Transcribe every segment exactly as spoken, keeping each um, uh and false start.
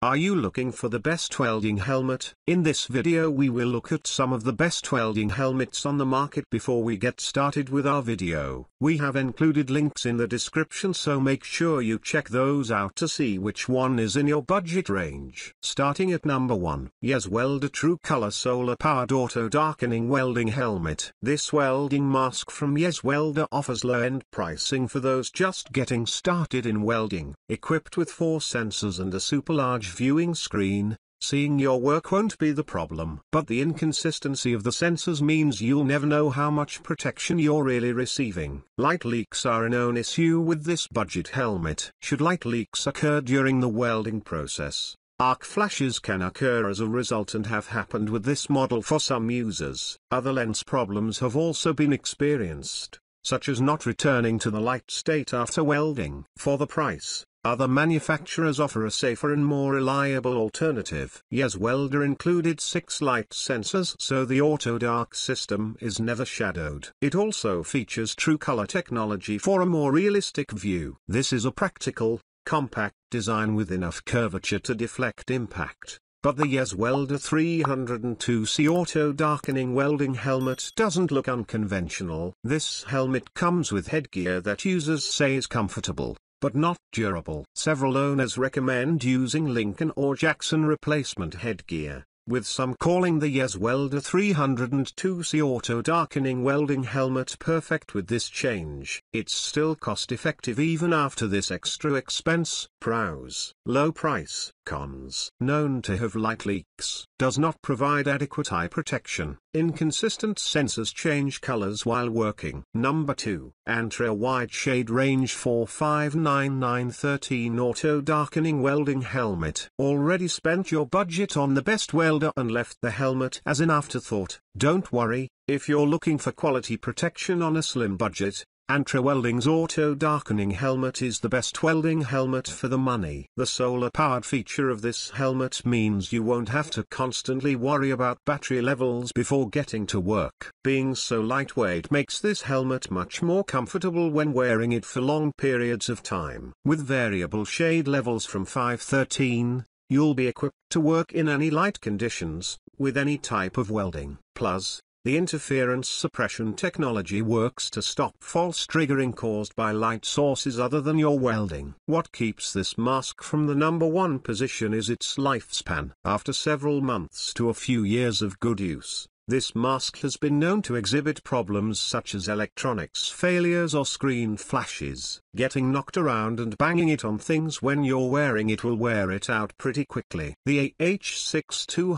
Are you looking for the best welding helmet? In this video we will look at some of the best welding helmets on the market. Before we get started with our video, we have included links in the description, so make sure you check those out to see which one is in your budget range. Starting at number one, YesWelder True Color Solar Powered Auto Darkening Welding Helmet. This welding mask from YesWelder offers low-end pricing for those just getting started in welding. Equipped with four sensors and a super large viewing screen, seeing your work won't be the problem. But the inconsistency of the sensors means you'll never know how much protection you're really receiving. Light leaks are a known issue with this budget helmet. Should light leaks occur during the welding process, arc flashes can occur as a result and have happened with this model for some users. Other lens problems have also been experienced, such as not returning to the light state after welding. For the price, other manufacturers offer a safer and more reliable alternative. YesWelder included six light sensors, so the auto dark system is never shadowed. It also features true color technology for a more realistic view. This is a practical, compact design with enough curvature to deflect impact. But the YesWelder three oh two C Auto Darkening Welding Helmet doesn't look unconventional. This helmet comes with headgear that users say is comfortable, but not durable. Several owners recommend using Lincoln or Jackson replacement headgear, with some calling the YesWelder three oh two C Auto Darkening Welding Helmet perfect with this change. It's still cost effective even after this extra expense. Pros: low price. Cons: known to have light leaks. Does not provide adequate eye protection. Inconsistent sensors change colors while working. Number two. Antra Wide Shade Range four five nine nine one three Auto Darkening Welding Helmet. Already spent your budget on the best welder and left the helmet as an afterthought? Don't worry, if you're looking for quality protection on a slim budget, Antra Welding's Auto Darkening Helmet is the best welding helmet for the money. The solar-powered feature of this helmet means you won't have to constantly worry about battery levels before getting to work. Being so lightweight makes this helmet much more comfortable when wearing it for long periods of time. With variable shade levels from five to thirteen, you'll be equipped to work in any light conditions, with any type of welding. Plus, the interference suppression technology works to stop false triggering caused by light sources other than your welding. What keeps this mask from the number one position is its lifespan. After several months to a few years of good use, this mask has been known to exhibit problems such as electronics failures or screen flashes. Getting knocked around and banging it on things when you're wearing it will wear it out pretty quickly. The A H six two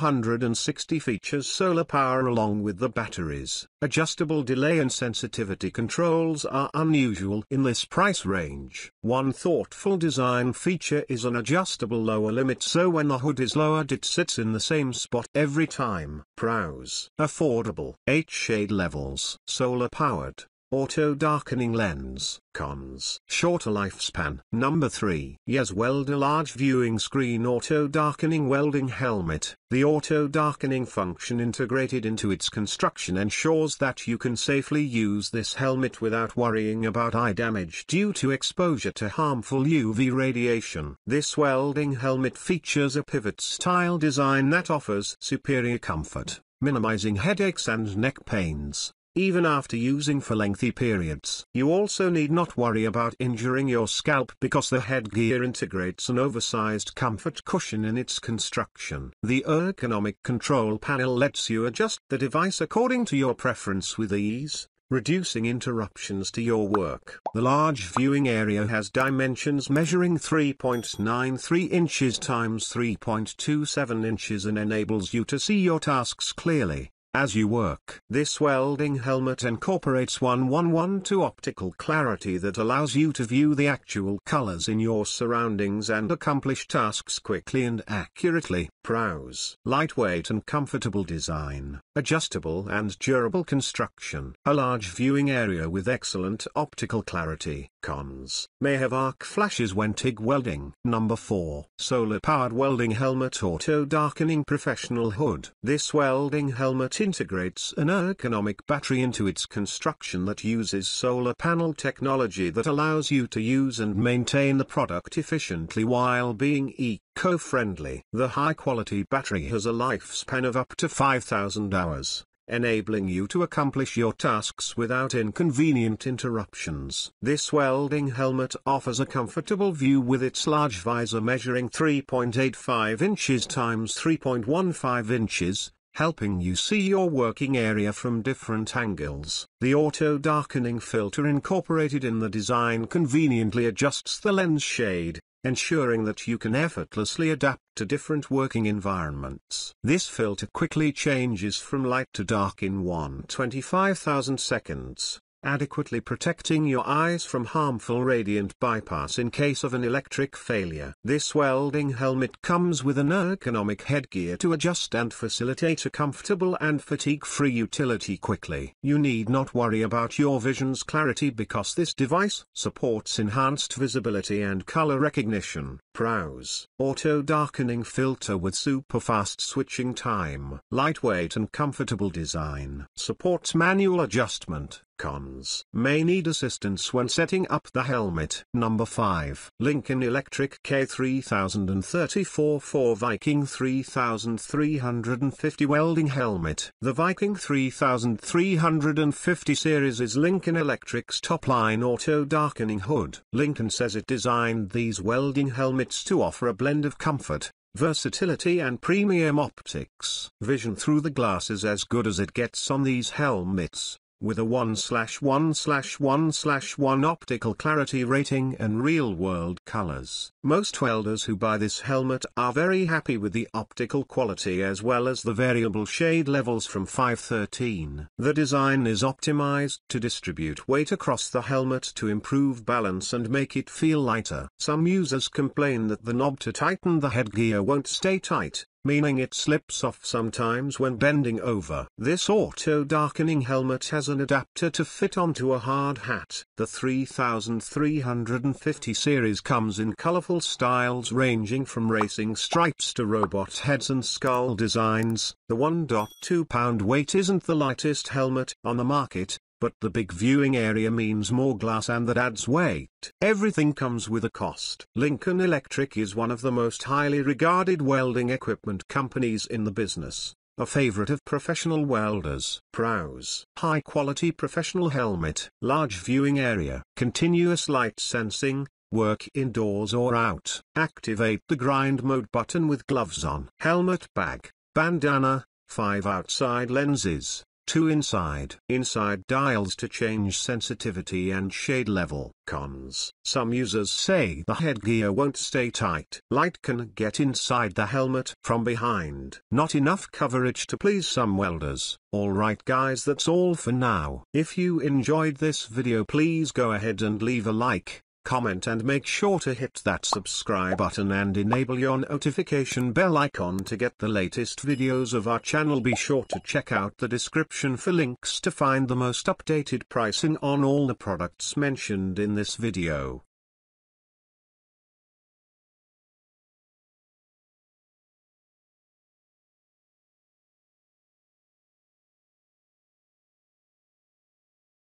six zero features solar power along with the batteries. Adjustable delay and sensitivity controls are unusual in this price range. One thoughtful design feature is an adjustable lower limit, so when the hood is lowered it sits in the same spot every time. Pros: affordable. eight shade levels. Solar powered. Auto darkening lens. Cons: shorter lifespan. Number three. YesWelder Large Viewing Screen Auto Darkening Welding Helmet. The auto darkening function integrated into its construction ensures that you can safely use this helmet without worrying about eye damage due to exposure to harmful U V radiation. This welding helmet features a pivot style design that offers superior comfort, minimizing headaches and neck pains, even after using for lengthy periods. You also need not worry about injuring your scalp because the headgear integrates an oversized comfort cushion in its construction. The ergonomic control panel lets you adjust the device according to your preference with ease, reducing interruptions to your work. The large viewing area has dimensions measuring three point nine three inches times three point two seven inches and enables you to see your tasks clearly as you work. This welding helmet incorporates one one one two optical clarity that allows you to view the actual colors in your surroundings and accomplish tasks quickly and accurately. Pros: lightweight and comfortable design, adjustable and durable construction, a large viewing area with excellent optical clarity. Cons: may have arc flashes when T I G welding. Number four. Solar Powered Welding Helmet Auto Darkening Professional Hood. This welding helmet integrates an ergonomic battery into its construction that uses solar panel technology that allows you to use and maintain the product efficiently while being eco eco-friendly. The high-quality battery has a lifespan of up to five thousand hours, enabling you to accomplish your tasks without inconvenient interruptions. This welding helmet offers a comfortable view with its large visor measuring three point eight five inches times three point one five inches, helping you see your working area from different angles. The auto-darkening filter incorporated in the design conveniently adjusts the lens shade, ensuring that you can effortlessly adapt to different working environments. This filter quickly changes from light to dark in one hundred twenty-five thousand seconds, adequately protecting your eyes from harmful radiant bypass in case of an electric failure. This welding helmet comes with an ergonomic headgear to adjust and facilitate a comfortable and fatigue-free utility quickly. You need not worry about your vision's clarity because this device supports enhanced visibility and color recognition. Browse. Auto-darkening filter with super-fast switching time. Lightweight and comfortable design. Supports manual adjustment. Cons. May need assistance when setting up the helmet. Number five. Lincoln Electric K three thousand thirty-four for Viking three thousand three hundred fifty Welding Helmet. The Viking three thousand three hundred fifty series is Lincoln Electric's top-line auto-darkening hood. Lincoln says it designed these welding helmets to offer a blend of comfort, versatility and premium optics. Vision through the glass is as good as it gets on these helmets, with a one one one one optical clarity rating and real-world colors. Most welders who buy this helmet are very happy with the optical quality as well as the variable shade levels from five thirteen. The design is optimized to distribute weight across the helmet to improve balance and make it feel lighter. Some users complain that the knob to tighten the headgear won't stay tight, meaning it slips off sometimes when bending over. This auto-darkening helmet has an adapter to fit onto a hard hat. The three thousand three hundred fifty series comes in colorful styles ranging from racing stripes to robot heads and skull designs. The one point two pound weight isn't the lightest helmet on the market, but the big viewing area means more glass and that adds weight. Everything comes with a cost. Lincoln Electric is one of the most highly regarded welding equipment companies in the business, a favorite of professional welders. Browse. High quality professional helmet. Large viewing area. Continuous light sensing. Work indoors or out. Activate the grind mode button with gloves on. Helmet bag. Bandana. Five outside lenses. Two inside. Inside dials to change sensitivity and shade level. Cons. Some users say the headgear won't stay tight. Light can get inside the helmet from behind. Not enough coverage to please some welders. Alright guys, that's all for now. If you enjoyed this video, please go ahead and leave a like, comment and make sure to hit that subscribe button and enable your notification bell icon to get the latest videos of our channel. Be sure to check out the description for links to find the most updated pricing on all the products mentioned in this video.